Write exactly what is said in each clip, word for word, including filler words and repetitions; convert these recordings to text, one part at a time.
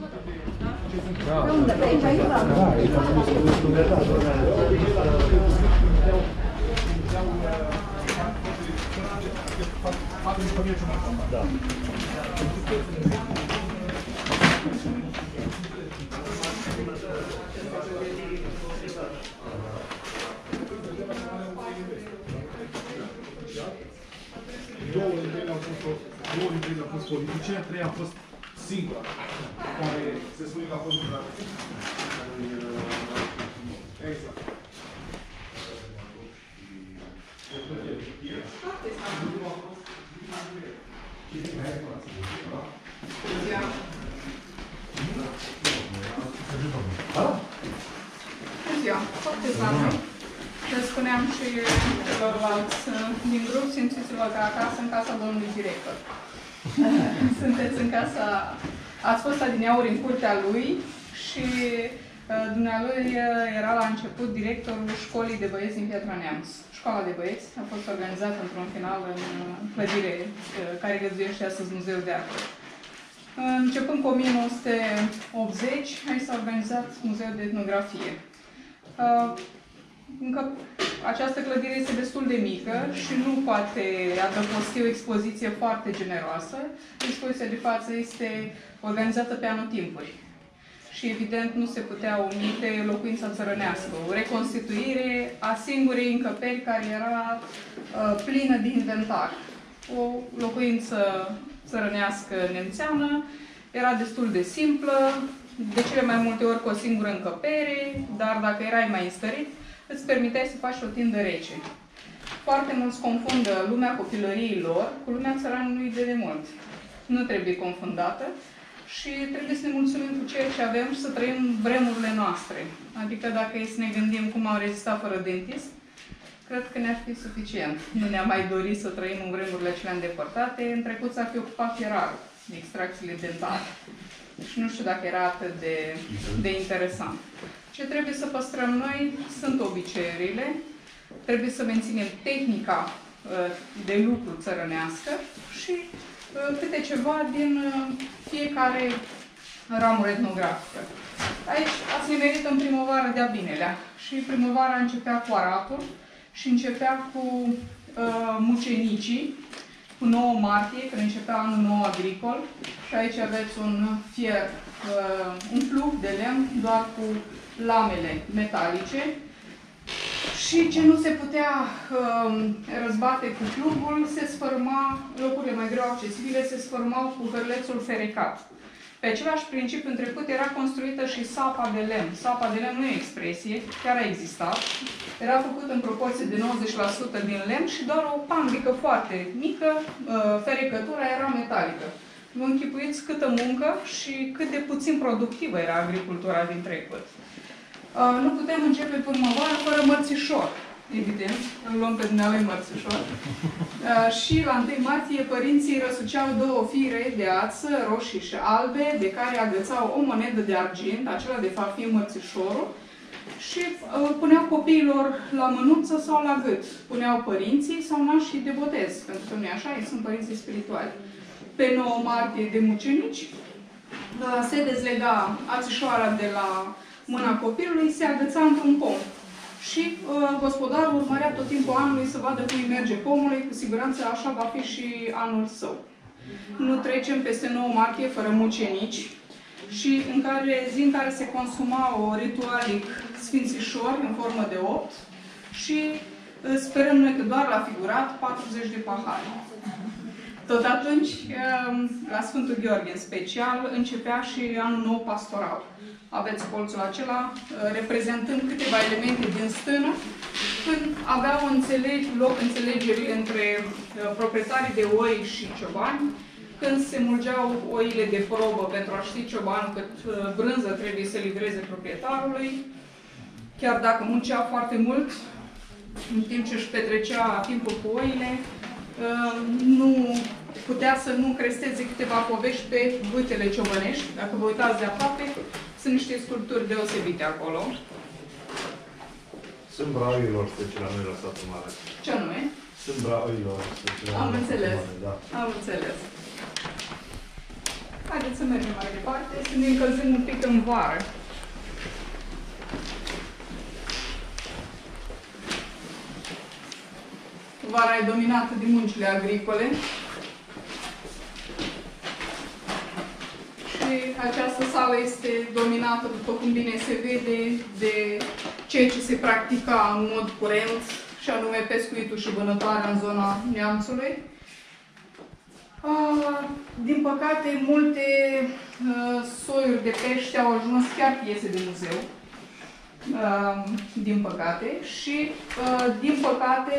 Da. Două întâlniri au fost, două întâlniri au fost politice, trei au fost singura, care se spune că a fost un rapid. Exact. Bună ziua! Foarte bine! Le spuneam și celorlalți din grup, simțiți-vă ca acasă în casa domnului director. Sunteți în casa, ați fost adineauri în curtea lui și dumnealui era la început directorul Școlii de Băieți din Piatra Neamț. Școala de Băieți a fost organizată într-un final în clădire care găzduiește astăzi Muzeul de Artă. Începând cu o mie nouă sute optzeci, aici s-a organizat Muzeul de Etnografie. Încă această clădire este destul de mică și nu poate adăposti o expoziție foarte generoasă. Expoziția de față este organizată pe anotimpuri. Și evident nu se putea omite locuința țărănească, o reconstituire a singurei încăperi care era uh, plină de inventar. O locuință țărănească nemțeană, era destul de simplă, de cele mai multe ori cu o singură încăpere, dar dacă erai mai înstărit, îți permiteai să faci o tindă rece. Foarte mulți confundă lumea copilăriei lor cu lumea țăranului de demult. Nu trebuie confundată și trebuie să ne mulțumim cu ceea ce avem și să trăim vremurile noastre. Adică dacă e să ne gândim cum am rezistat fără dentist, cred că ne-ar fi suficient. Nu ne-am mai dorit să trăim în vremurile acelea îndepărtate. În trecut s-ar fi ocupat fierarul de extracțiile dentale. Și nu știu dacă era atât de, de interesant. Ce trebuie să păstrăm noi sunt obiceiurile, trebuie să menținem tehnica de lucru țărănească și câte ceva din fiecare ramură etnografică. Aici ați nimerit în primăvară de-a binelea și primăvara începea cu aratul și începea cu uh, mucenicii, cu nouă martie, când începea anul nou agricol și aici aveți un fier, uh, un plug de lemn doar cu lamele metalice și ce nu se putea uh, răzbate cu plugul, se sfârma, locurile mai greu accesibile se sfârmau cu hârlețul ferecat. Pe același principiu, în trecut era construită și sapa de lemn. Sapa de lemn nu e expresie, chiar a existat. Era făcută în proporție de nouăzeci la sută din lemn și doar o pambică foarte mică, ferecătura era metalică. Vă închipuiți câtă muncă și cât de puțin productivă era agricultura din trecut. Nu putem începe primăvara fără mărțișor, evident. Îl luăm pe dumneavoastră mărțișor. Și la întâi martie părinții răsuceau două fire de ață, roșii și albe, de care agățau o monedă de argint, acela de fapt fi mărțișorul, și uh, puneau copiilor la mânuță sau la gât. Puneau părinții sau nașii de botez, pentru că nu e așa, ei sunt părinții spirituali. Pe nouă martie de mucenici uh, se dezlega ațișoara de la mâna copilului, se agăța într-un pom. Și uh, gospodarul urmărea tot timpul anului să vadă cum îi merge pomului, cu siguranță așa va fi și anul său. Nu trecem peste nouă martie fără mucenici, și în care, zi în care se consumau ritualic sfințișori în formă de opt și uh, sperăm noi că doar la figurat patruzeci de pahare. Tot atunci, uh, la Sfântul Gheorghe în special, începea și anul nou pastoral. Aveți colțul acela, reprezentând câteva elemente din stână, când aveau înțelegi, loc înțelegeri între proprietarii de oi și ciobani, când se mulgeau oile de probă pentru a ști ciobanul cât brânză trebuie să livreze proprietarului, chiar dacă muncea foarte mult, în timp ce își petrecea timpul cu oile, nu putea să nu cresteze câteva povești pe bâtele ciobănești. Dacă vă uitați de aproape, sunt niște sculpturi deosebite acolo. Sunt brailor, ce la noi la satul mare. Ce anume? Sunt brailor, ce la noi la satul mare, da. Am înțeles. Haideți să mergem mai departe, să ne încălzim un pic în vară. Vara e dominată de muncile agricole și această sală este dominată, după cum bine se vede, de ceea ce se practica în mod curent, și anume pescuitul și vânătoarea în zona Neamțului. Din păcate, multe soiuri de pește au ajuns chiar piese de muzeu. Din păcate. Și, din păcate,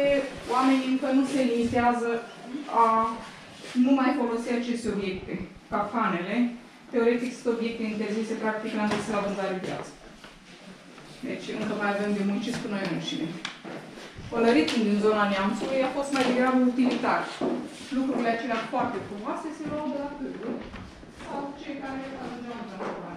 oamenii încă nu se limitează a nu mai folosi aceste obiecte, capcanele. Teoretic sunt obiecte interzise, practic n-am găsit la vânzare piață. Deci încă mai avem de muncit cu noi înșine. Pălăritul din zona Neamțului a fost mai degrabă utilitar. Lucrurile acelea foarte frumoase se luau de la târguri sau cei care ajungeau de la târguri.